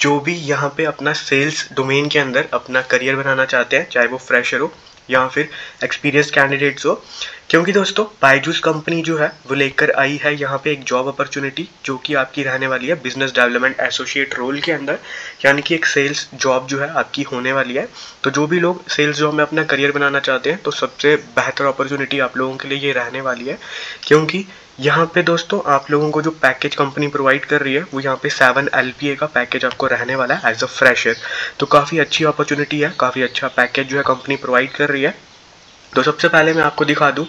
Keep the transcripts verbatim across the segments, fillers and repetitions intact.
जो भी यहाँ पे अपना सेल्स डोमेन के अंदर अपना करियर बनाना चाहते हैं, चाहे वो फ्रेशर हो या फिर एक्सपीरियंस कैंडिडेट्स हो, क्योंकि दोस्तों बायजूस कंपनी जो है वो लेकर आई है यहाँ पे एक जॉब अपॉर्चुनिटी जो कि आपकी रहने वाली है बिजनेस डेवलपमेंट एसोसिएट रोल के अंदर, यानी कि एक सेल्स जॉब जो है आपकी होने वाली है। तो जो भी लोग सेल्स जॉब में अपना करियर बनाना चाहते हैं तो सबसे बेहतर अपॉर्चुनिटी आप लोगों के लिए ये रहने वाली है, क्योंकि यहाँ पे दोस्तों आप लोगों को जो पैकेज कंपनी प्रोवाइड कर रही है वो यहाँ पे सेवन एल पी ए का पैकेज आपको रहने वाला है एज अ फ्रेशर। तो काफ़ी अच्छी अपॉर्चुनिटी है, काफ़ी अच्छा पैकेज जो है कंपनी प्रोवाइड कर रही है। तो सबसे पहले मैं आपको दिखा दूं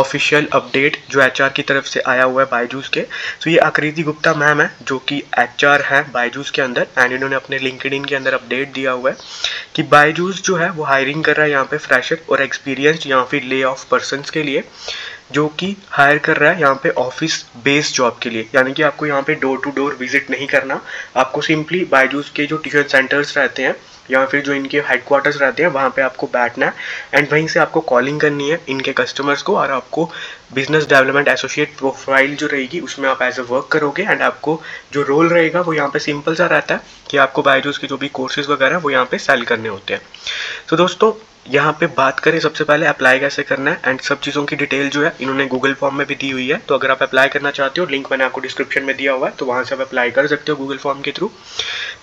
ऑफिशियल अपडेट जो एचआर की तरफ से आया हुआ है बायजूस के। तो ये आकृति गुप्ता मैम है जो कि एचआर है बायजूस के अंदर, एंड इन्होंने अपने लिंक्डइन के अंदर अपडेट दिया हुआ है कि बायजूस जो है वो हायरिंग कर रहा है यहाँ पे फ्रेशर और एक्सपीरियंस या फिर ले ऑफ पर्सनस के लिए, जो कि हायर कर रहा है यहाँ पे ऑफिस बेस्ड जॉब के लिए। यानी कि आपको यहाँ पे डोर टू डोर विजिट नहीं करना, आपको सिंपली बायजूस के जो ट्यूशन सेंटर्स रहते हैं या फिर जो इनके हेडक्वार्टर्स रहते हैं वहाँ पे आपको बैठना है एंड वहीं से आपको कॉलिंग करनी है इनके कस्टमर्स को, और आपको बिजनेस डेवलपमेंट एसोसिएट प्रोफाइल जो रहेगी उसमें आप एज अ वर्क करोगे। एंड आपको जो रोल रहेगा वो यहाँ पे सिंपल सा रहता है कि आपको बायजूस के जो भी कोर्सेज वगैरह वो यहाँ पे सेल करने होते हैं। तो दोस्तों यहाँ पे बात करें सबसे पहले अप्लाई कैसे करना है, एंड सब चीज़ों की डिटेल जो है इन्होंने गूगल फॉर्म में भी दी हुई है। तो अगर आप अप्लाई करना चाहते हो, लिंक मैंने आपको डिस्क्रिप्शन में दिया हुआ है, तो वहाँ से आप अप्लाई कर सकते हो गूगल फॉर्म के थ्रू।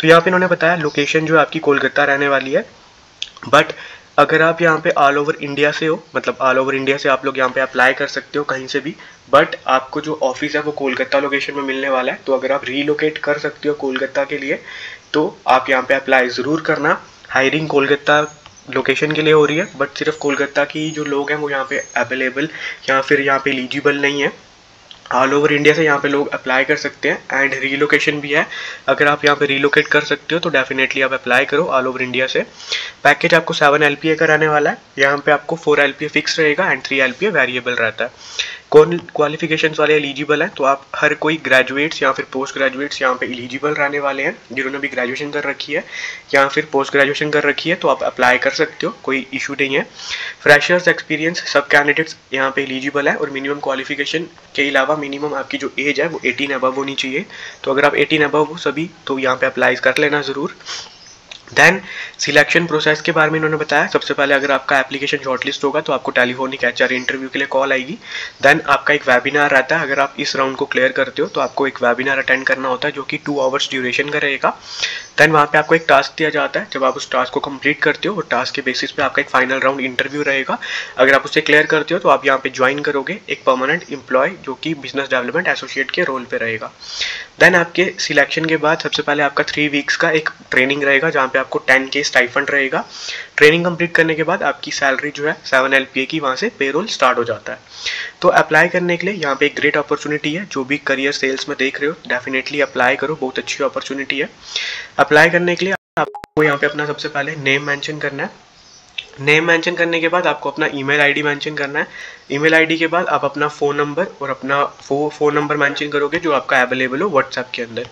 तो यहाँ पे इन्होंने बताया लोकेशन जो है आपकी कोलकाता रहने वाली है, बट अगर आप यहाँ पे ऑल ओवर इंडिया से हो, मतलब ऑल ओवर इंडिया से आप लोग यहाँ पे अप्लाई कर सकते हो कहीं से भी, बट आपको जो ऑफिस है वो कोलकाता लोकेशन में मिलने वाला है। तो अगर आप रीलोकेट कर सकते हो कोलकाता के लिए तो आप यहाँ पे अप्लाई ज़रूर करना। हायरिंग कोलकाता लोकेशन के लिए हो रही है, बट सिर्फ कोलकाता की जो लोग हैं वो यहाँ पे अवेलेबल या फिर यहाँ पे एलिजिबल नहीं है। ऑल ओवर इंडिया से यहाँ पे लोग अप्लाई कर सकते हैं एंड रीलोकेशन भी है। अगर आप यहाँ पे रीलोकेट कर सकते हो तो डेफिनेटली आप अप्लाई करो ऑल ओवर इंडिया से। पैकेज आपको सेवन एल पी ए का रहने वाला है, यहाँ पे आपको four L P A fix रहेगा and three L P A variable रहता है। कौन क्वालिफिकेशंस वाले एलिजिबल हैं तो आप हर कोई ग्रेजुएट्स या फिर पोस्ट ग्रेजुएट्स यहाँ पे एलिजिबल रहने वाले हैं, जिन्होंने भी ग्रेजुएशन कर रखी है या फिर पोस्ट ग्रेजुएशन कर रखी है, तो आप अप्लाई कर सकते हो, कोई इशू नहीं है। फ्रेशर्स एक्सपीरियंस सब कैंडिडेट्स यहाँ पे एलिजिबल है, और मिनिमम क्वालिफिकेशन के अलावा मिनिमम आपकी जो एज है वो एटीन अबव होनी चाहिए। तो अगर आप एटीन अबव हो सभी तो यहाँ पर अप्लाई कर लेना ज़रूर। देन सिलेक्शन प्रोसेस के बारे में इन्होंने बताया, सबसे पहले अगर आपका एप्लीकेशन शॉर्टलिस्ट होगा तो आपको टेलीफोनिक एचआर इंटरव्यू के लिए कॉल आएगी। देन आपका एक वेबिनार रहता है, अगर आप इस राउंड को क्लियर करते हो तो आपको एक वेबिनार अटेंड करना होता है जो कि टू आवर्स ड्यूरेशन का रहेगा। देन वहाँ पे आपको एक टास्क दिया जाता है, जब आप उस टास्क को कंप्लीट करते हो और टास्क के बेसिस पे आपका एक फाइनल राउंड इंटरव्यू रहेगा, अगर आप उसे क्लियर करते हो तो आप यहाँ पे ज्वाइन करोगे एक परमानेंट एम्प्लॉय जो कि बिजनेस डेवलपमेंट एसोसिएट के रोल पे रहेगा। देन आपके सिलेक्शन के बाद सबसे पहले आपका थ्री वीक्स का एक ट्रेनिंग रहेगा जहाँ पे आपको टेन के स्टाइफंड रहेगा। ट्रेनिंग कंप्लीट करने के बाद आपकी सैलरी जो है सेवन एल पी ए की वहाँ से पेरोल स्टार्ट हो जाता है। तो अप्लाई करने के लिए यहाँ पे एक ग्रेट अपॉर्चुनिटी है, जो भी करियर सेल्स में देख रहे हो डेफिनेटली अप्लाई करो, बहुत अच्छी अपॉर्चुनिटी है। अप्लाई करने के लिए आपको यहाँ पे अपना सबसे पहले नेम मेंशन करना है। नेम मेंशन करने के बाद आपको अपना ईमेल आईडी मेंशन करना है। ईमेल आईडी के बाद आप अपना फ़ोन नंबर और अपना फो फ़ोन नंबर मेंशन करोगे जो आपका अवेलेबल हो व्हाट्सएप के अंदर।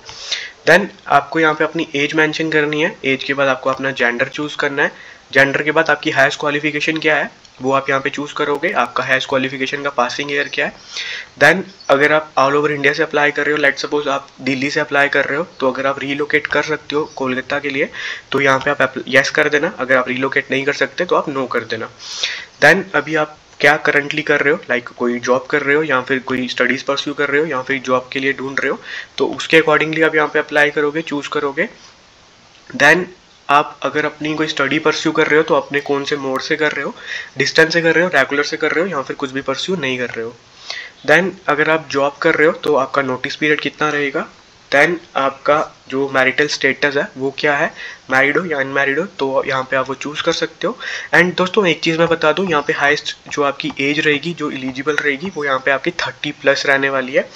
देन आपको यहाँ पे अपनी एज मेंशन करनी है। एज के बाद आपको अपना जेंडर चूज़ करना है। जेंडर के बाद आपकी हाईएस्ट क्वालिफिकेशन क्या है वो आप यहाँ पे चूज़ करोगे, आपका हाईएस्ट क्वालिफिकेशन का पासिंग ईयर क्या है। देन अगर आप ऑल ओवर इंडिया से अप्लाई कर रहे हो, लेट सपोज आप दिल्ली से अप्लाई कर रहे हो, तो अगर आप रीलोकेट कर सकते हो कोलकाता के लिए तो यहाँ पे आप येस कर देना, अगर आप रीलोकेट नहीं कर सकते तो आप नो कर देना। देन अभी आप क्या करंटली कर रहे हो, लाइक like, कोई जॉब कर रहे हो या फिर कोई स्टडीज़ परस्यू कर रहे हो या फिर जॉब के लिए ढूंढ रहे हो, तो उसके अकॉर्डिंगली आप यहाँ पे अप्लाई करोगे, चूज़ करोगे। देन आप अगर अपनी कोई स्टडी परस्यू कर रहे हो तो अपने कौन से मोड से कर रहे हो, डिस्टेंस से कर रहे हो, रेगुलर से कर रहे हो या फिर कुछ भी परस्यू नहीं कर रहे हो। देन अगर आप जॉब कर रहे हो तो आपका नोटिस पीरियड कितना रहेगा। देन आपका जो मैरिटल स्टेटस है वो क्या है, मैरिड हो या अनमैरिड हो, तो यहाँ पे आप वो चूज़ कर सकते हो। एंड दोस्तों एक चीज़ मैं बता दूँ, यहाँ पे हाईएस्ट जो आपकी एज रहेगी जो एलिजिबल रहेगी वो यहाँ पे आपकी थर्टी प्लस रहने वाली है,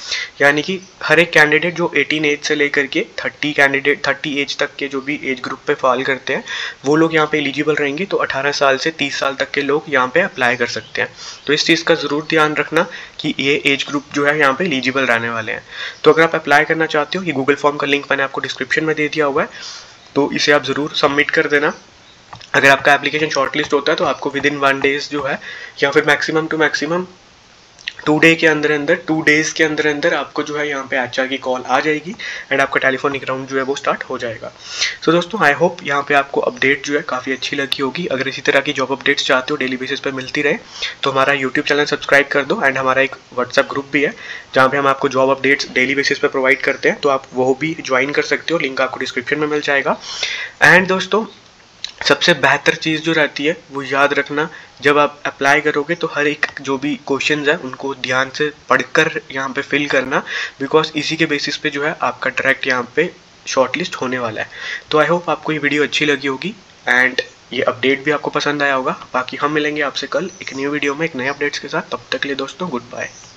यानी कि हर एक कैंडिडेट जो एटीन एज से लेकर के थर्टी कैंडिडेट थर्टी एज तक के जो भी एज ग्रुप पे फॉल करते हैं वो लोग यहाँ पर एलिजिबल रहेंगे। तो अठारह साल से तीस साल तक के लोग यहाँ पर अप्लाई कर सकते हैं, तो इस चीज़ का ज़रूर ध्यान रखना कि ये एज ग्रुप जो है यहाँ पर एलिजिबल रहने वाले हैं। तो अगर आप अप्लाई करना चाहते हो, ये गूगल फॉर्म का लिंक मैंने आपको डिस्क्रिप्शन में दे दिया हुआ है, तो इसे आप ज़रूर सबमिट कर देना। अगर आपका एप्लीकेशन शॉर्टलिस्ट होता है तो आपको विद इन वन डेज जो है या फिर maximum to maximum two day के अंदर अंदर टू डेज के अंदर अंदर आपको जो है यहाँ पे एचआर की कॉल आ जाएगी एंड आपका टेलीफोनिक राउंड जो है वो स्टार्ट हो जाएगा। सो so, दोस्तों आई होप यहाँ पे आपको अपडेट जो है काफ़ी अच्छी लगी होगी। अगर इसी तरह की जॉब अपडेट्स चाहते हो डेली बेसिस पर मिलती रहे तो हमारा यूट्यूब चैनल सब्सक्राइब कर दो एंड हमारा एक व्हाट्सएप ग्रुप भी है जहाँ पे हम आपको जॉब अपडेट्स डेली बेसिस पर प्रोवाइड करते हैं, तो आप वो भी ज्वाइन कर सकते हो। लिंक आपको डिस्क्रिप्शन में मिल जाएगा। एंड दोस्तों सबसे बेहतर चीज़ जो रहती है वो याद रखना, जब आप अप्लाई करोगे तो हर एक जो भी क्वेश्चंस है उनको ध्यान से पढ़कर यहाँ पे फिल करना, बिकॉज इसी के बेसिस पे जो है आपका डायरेक्ट यहाँ पे शॉर्टलिस्ट होने वाला है। तो आई होप आपको ये वीडियो अच्छी लगी होगी एंड ये अपडेट भी आपको पसंद आया होगा। बाकी हम मिलेंगे आपसे कल एक न्यू वीडियो में एक नए अपडेट्स के साथ। तब तक के लिए दोस्तों गुड बाय।